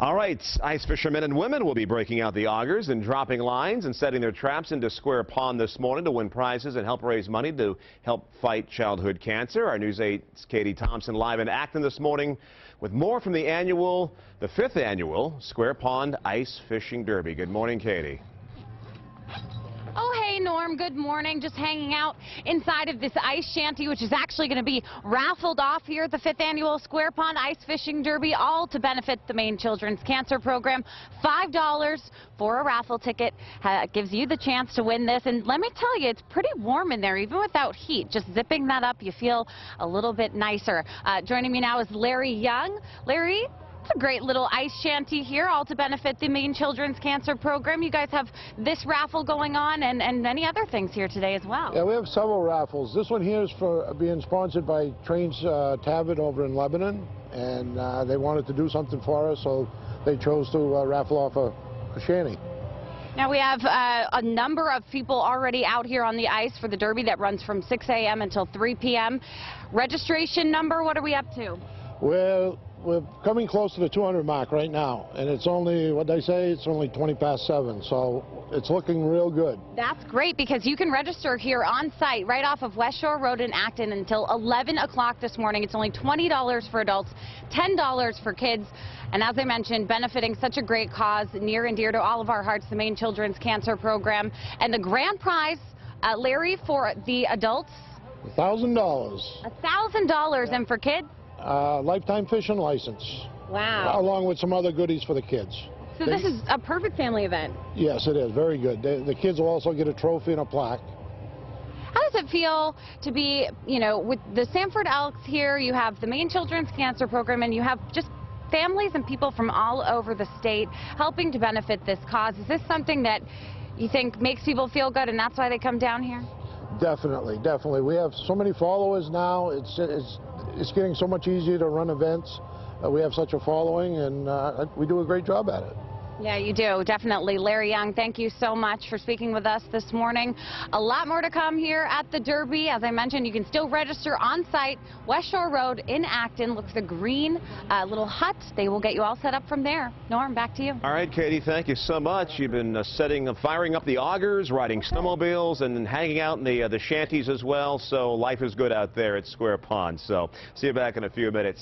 All right, ice fishermen and women will be breaking out the augers and dropping lines and setting their traps into Square Pond this morning to win prizes and help raise money to help fight childhood cancer. Our News 8's Katie Thompson live in Acton this morning with more from the 5th annual Square Pond Ice Fishing Derby. Good morning, Katie. Oh, hey, Norm. Good morning. Just hanging out inside of this ice shanty, which is actually going to be raffled off here at the 5th Annual Square Pond Ice Fishing Derby, all to benefit the Maine Children's Cancer Program. $5 for a raffle ticket gives you the chance to win this. And let me tell you, it's pretty warm in there, even without heat. Just zipping that up, you feel a little bit nicer. Joining me now is Larry Young. Larry, a great little ice shanty here, all to benefit the Maine Children's Cancer Program. You guys have this raffle going on and many other things here today as well. Yeah, we have several raffles. This one here is for being sponsored by Train's Tavet over in Lebanon, and they wanted to do something for us, so they chose to raffle off a shanty. Now we have a number of people already out here on the ice for the derby that runs from 6 a.m. until 3 p.m. Registration number, what are we up to? Well, we're coming close to the 200 mark right now, and it's only, what they say, it's only 7:20, so it's looking real good. That's great, because you can register here on site right off of West Shore Road in Acton until 11 o'clock this morning. It's only $20 for adults, $10 for kids, and as I mentioned, benefiting such a great cause near and dear to all of our hearts, the Maine Children's Cancer Program. And the grand prize, Larry, for the adults? $1,000. $1,000, and for kids? Lifetime fishing license. Wow. Along with some other goodies for the kids. So this is a perfect family event. Yes, it is. Very good. The kids will also get a trophy and a plaque. How does it feel to be, you know, with the Sanford ELKS here, you have the Maine Children's Cancer Program, and you have just families and people from all over the state helping to benefit this cause? Is this something that you think makes people feel good and that's why they come down here? Definitely, definitely. We have so many followers now. It's getting so much easier to run events. We have such a following, and we do a great job at it. Yeah, you do, definitely. Larry Young, thank you so much for speaking with us this morning. A lot more to come here at the Derby. As I mentioned, you can still register on site, West Shore Road in Acton. Look for the green little hut. They will get you all set up from there. Norm, back to you. All right, Katie, thank you so much. You've been firing up the augers, riding snowmobiles, and hanging out in the shanties as well. So life is good out there at Square Pond. So see you back in a few minutes.